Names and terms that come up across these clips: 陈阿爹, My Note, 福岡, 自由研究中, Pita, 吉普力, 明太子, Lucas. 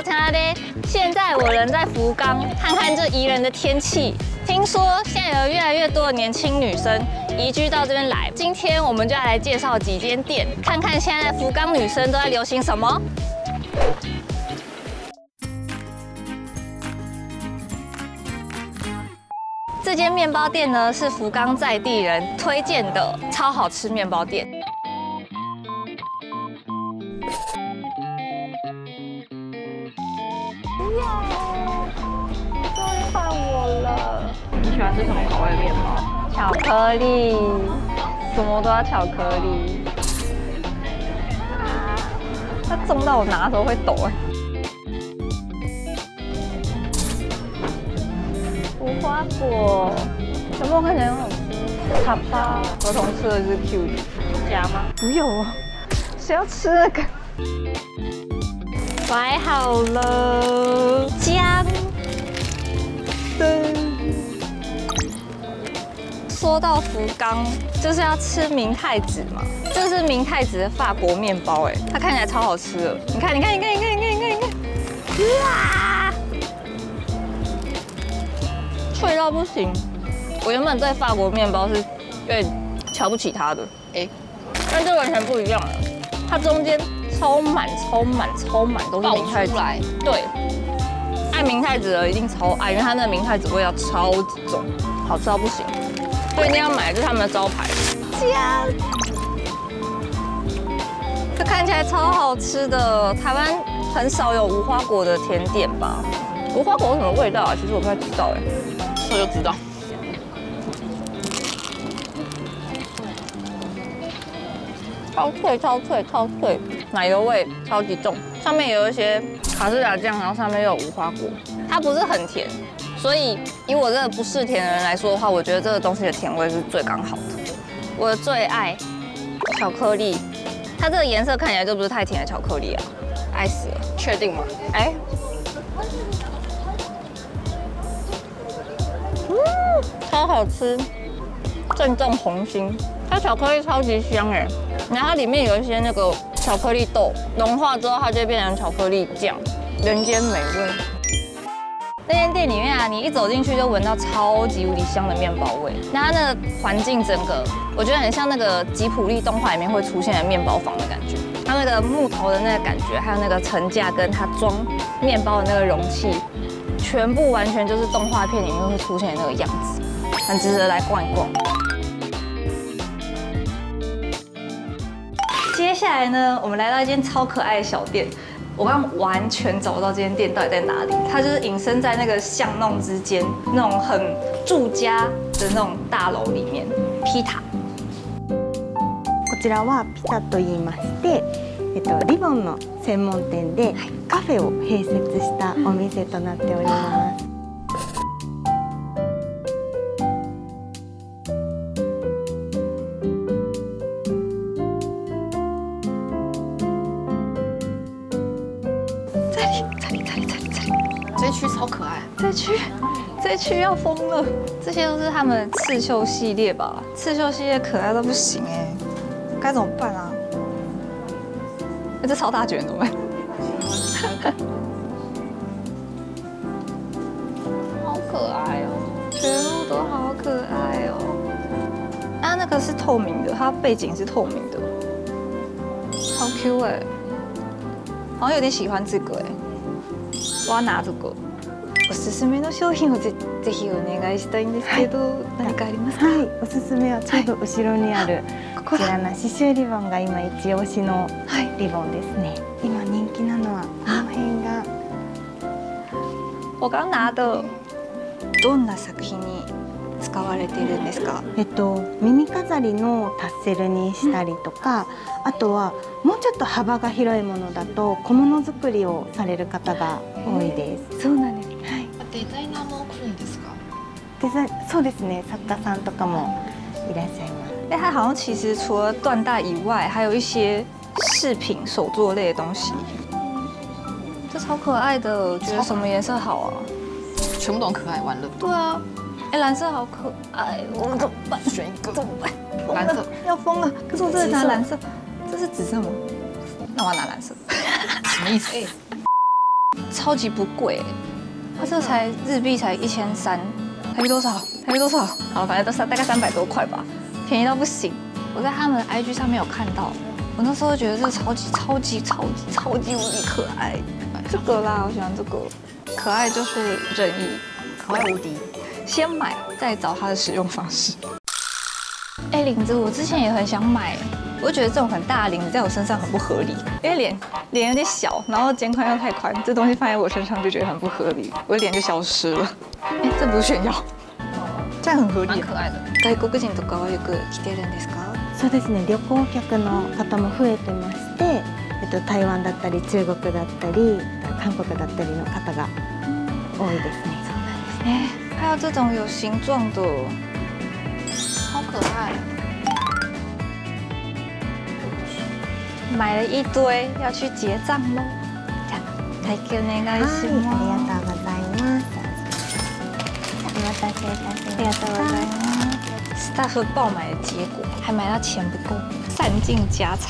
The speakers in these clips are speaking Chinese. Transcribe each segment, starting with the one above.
喽，陈阿爹！现在我人在福冈，看看这宜人的天气。听说现在有越来越多的年轻女生移居到这边来。今天我们就要来介绍几间店，看看现在福冈女生都在流行什么。 这间面包店呢是福冈在地人推荐的超好吃面包店。耶！终于换我了。你喜欢吃什么口味的面包？巧克力，什么都要巧克力。它重到我拿的时候会抖哎。 无花果，全部看起来很好吃。塔巴，儿童吃的是 Q 的，夹吗？不用啊，谁要吃那个？摆好了，姜，噔。说到福冈，就是要吃明太子嘛。这是明太子的法国面包，哎，它看起来超好吃的。你看，你看，你看，你看，你看，你看， 脆到不行！我原本对法国面包是有点瞧不起它的，但这完全不一样了。它中间超满、超满、超满都是明太子，对，爱明太子的一定超爱，因为它那明太子味道超级重，好吃到不行，所以一定要买，就是他们的招牌。天，这看起来超好吃的，台湾很少有无花果的甜点吧？无花果有什么味道啊？其实我不太知道我就知道，超脆超脆超脆，奶油味超级重，上面有一些卡士达酱，然后上面又有无花果，它不是很甜，所以我这个不是甜的人来说的话，我觉得这个东西的甜味是最刚好的。我的最爱巧克力，它这个颜色看起来就不是太甜的巧克力啊，爱死了，确定吗？哎。 超好吃，正中红心。它巧克力超级香哎，然后它里面有一些那个巧克力豆融化之后，它就变成巧克力酱，人间美味。那间店里面啊，你一走进去就闻到超级无敌香的面包味。那它那个环境整个，我觉得很像那个吉普力动画里面会出现的面包房的感觉。它那个木头的那个感觉，还有那个层架跟它装面包的那个容器，全部完全就是动画片里面会出现的那个样子。 很值得来逛一逛。接下来呢，我们来到一间超可爱的小店，我刚完全找不到这间店到底在哪里，它就是隐身在那个巷弄之间，那种很住家的那种大楼里面。披塔。こちらはピタと言いまして、リボンの専門店でカフェを併設したお店となっております。 这区要疯了，这些都是他们刺绣系列吧？刺绣系列可爱到不行哎，该怎么办啊？这超大卷怎么办？好可爱哦，全部都好可爱哦。啊，那个是透明的，它背景是透明的，好 Q 哎，好像有点喜欢这个哎，我要拿这个。 おすすめの商品をぜひお願いしたいんですけど、何かありますか？はい、おすすめはちょうど後ろにあるこちらの刺繍リボンが今一押しのリボンですね。今人気なのはこの辺が。我刚拿的。どんな作品に使われているんですか？耳飾りのタッセルにしたりとか、あとはもうちょっと幅が広いものだと小物作りをされる方が多いです。そうなんです。 デザイナーも来るんですか？そうですね。作家さんとかもいらっしゃいます。哎，它好像其实除了缎带以外，还有一些饰品、手作类的东西。这超可爱的，我觉得什么颜色好啊？全部都很可爱，完了。对啊，哎，蓝色好可爱，我们怎么办？选一个，怎么办？蓝色要疯了。可是我这里拿蓝色，这是紫色吗？那我要拿蓝色。什么意思？超级不贵，它这才日币才1300，台币多少？台币多少？好，反正都是大概300多块吧，便宜到不行。我在他们的 IG 上面有看到，我那时候觉得这超级无敌可爱。这个啦，我喜欢这个，可爱就是任意，可爱无敌。先买，再找它的使用方式。哎，领子我之前也很想买。 我就觉得这种很大的领子在我身上很不合理，因为脸有点小，然后肩宽又太宽，这东西放在我身上就觉得很不合理，我的脸就消失了。哎，这不是炫耀，这样很合理，蛮可爱的。外国人とかはよく着てるんですか？そうですね。旅行客の方も増えてまして、台湾だったり中国だったり韓国だったりの方が多いですね。そうなんですね。还有这种有形状的，好可爱。 买了一堆，要去结账喽。じゃあ、会計お願いします。ありがとうございます。お待たせいたしました。ありがとうございます。スタッフ爆买的结果，还买到钱不够，散尽家财。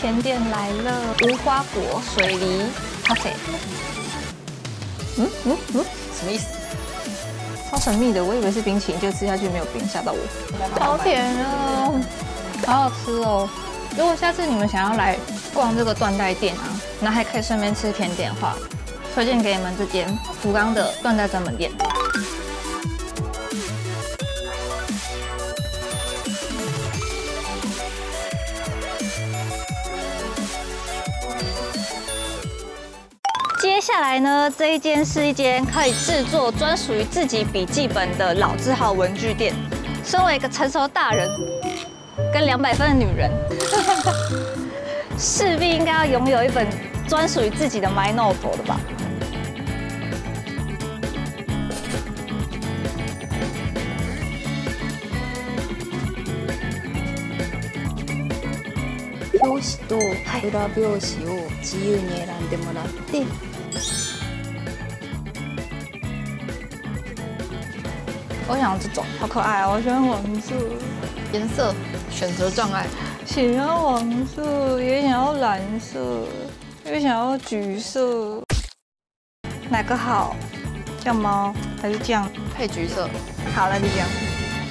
甜点来了，无花果水梨咖啡。什么意思？超神秘的，我以为是冰淇淋，就吃下去没有冰，吓到我。好甜哦，好好吃哦。如果下次你们想要来逛这个缎带店啊，那还可以顺便吃甜点的话，推荐给你们这间福冈的缎带专门店。 接下来呢，这一间是一间可以制作专属于自己笔记本的老字号文具店。身为一个成熟大人跟200分的女人，势必应该要拥有一本专属于自己的 My Note 的吧？表紙と裏表紙を自由に選んでもらって。 我想要这种，好可爱哦！我喜欢黄色，颜色选择障碍，喜欢黄色，也想要蓝色，也想要橘色，哪个好？酱吗？还是酱配橘色？好，那就这样。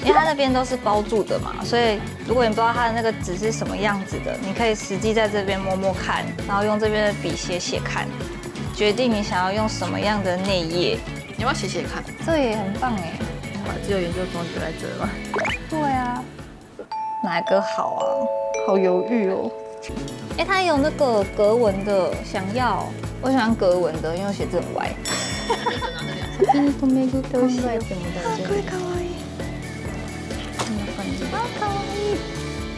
因为它那边都是包住的嘛，所以如果你不知道它的那个纸是什么样子的，你可以实际在这边摸摸看，然后用这边的笔写写看，决定你想要用什么样的内页。你要不要写写看？这也很棒哎。 只有研究中就在这了。对啊，哪个好啊？好犹豫哦。哎，它有那个格纹的，想要。我喜欢格纹的，因为我写字很歪。一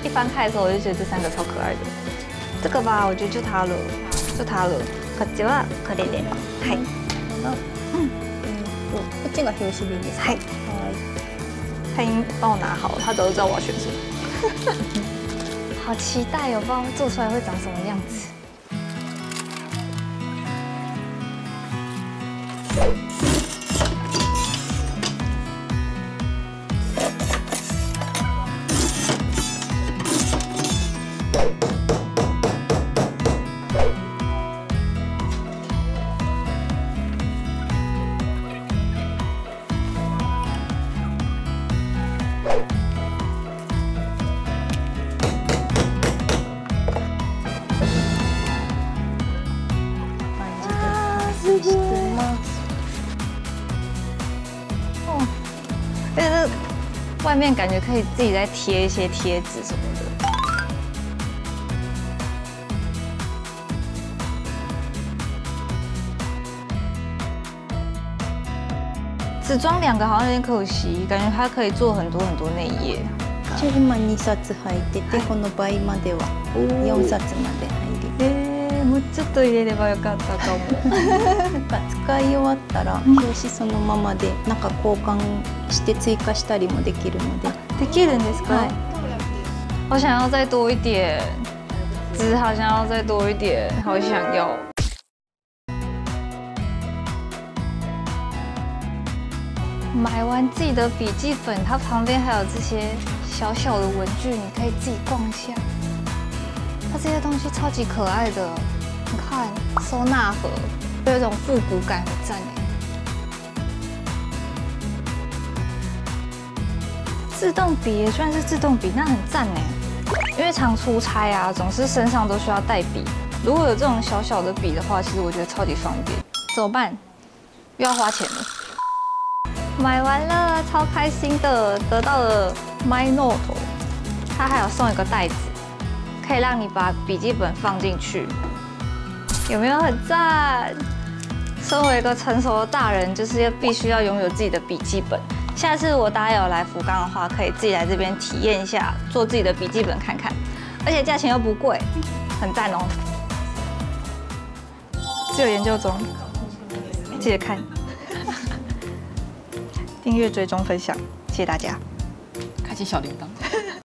翻开的时候，我就觉得这3个超可爱的。这个吧，我觉得就它了，就它了。こっちはこれで、はい。こっちが表紙です。はい。 他已经帮我拿好了，他早就知道我要选什么。好期待哦，不知道做出来会长什么样子。外面感觉可以自己再贴一些贴纸什么的。只装2个好像有点可惜，感觉它可以做很多很多内页。これ今2冊入ってて、この倍までは4冊まで入り。もうちょっと入れればよかったかも。使い終わったら表紙そのままで中交換して追加したりもできるので。できるんですか？はい。我想要再多一点，只好想要再多一点，好想要。买完自己的笔记本，它旁边还有这些小小的文具，你可以自己逛一下。它这些东西超级可爱的，你看收纳盒，有一种复古感，很赞耶。 自动笔也算是自动笔，那很赞哎！因为常出差啊，总是身上都需要带笔。如果有这种小小的笔的话，其实我觉得超级方便。怎么办？又要花钱了。买完了，超开心的，得到了 My Note， 它还有送一个袋子，可以让你把笔记本放进去。有没有很赞？身为一个成熟的大人，就是必须要拥有自己的笔记本。 下次我大家有来福冈的话，可以自己来这边体验一下，做自己的笔记本看看，而且价钱又不贵，很赞哦。自由研究中，记得看，订阅、追踪、分享，谢谢大家，开启小铃铛。